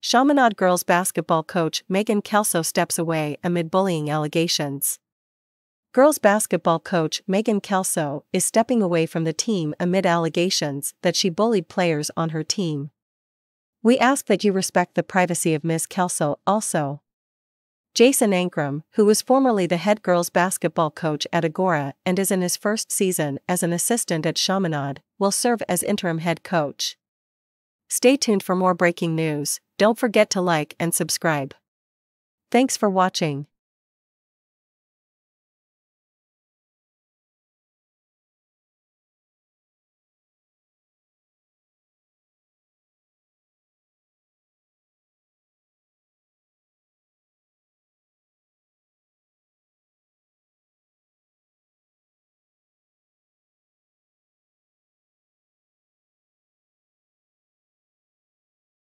Chaminade girls basketball coach Megan Kelso steps away amid bullying allegations. Girls basketball coach Megan Kelso is stepping away from the team amid allegations that she bullied players on her team. "We ask that you respect the privacy of Ms. Kelso also." Jason Ancrum, who was formerly the head girls basketball coach at Agoura and is in his first season as an assistant at Chaminade, will serve as interim head coach. Stay tuned for more breaking news. Don't forget to like and subscribe. Thanks for watching.